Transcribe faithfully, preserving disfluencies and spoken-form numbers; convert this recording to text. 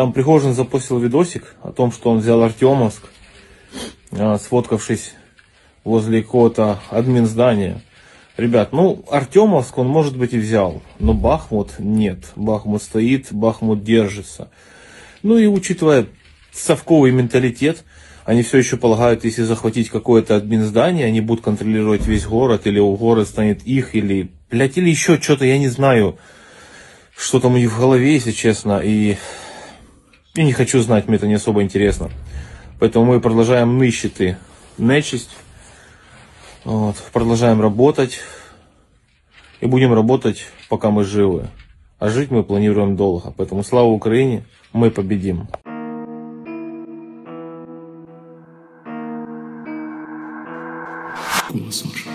Там Пригожин запустил видосик о том, что он взял Артемовск, сфоткавшись возле какого-то админ здания. Ребят, ну Артемовск он может быть и взял, но Бахмут нет. Бахмут стоит, Бахмут держится. Ну и учитывая совковый менталитет, они все еще полагают, если захватить какое-то админ здание, они будут контролировать весь город, или у города станет их, или, блядь, или еще что-то, я не знаю, что там у них в голове, если честно, и... и не хочу знать, мне это не особо интересно. Поэтому мы продолжаем нищеты, нечисть, вот, продолжаем работать, и будем работать, пока мы живы. А жить мы планируем долго, поэтому слава Украине, мы победим. Класс, Маша.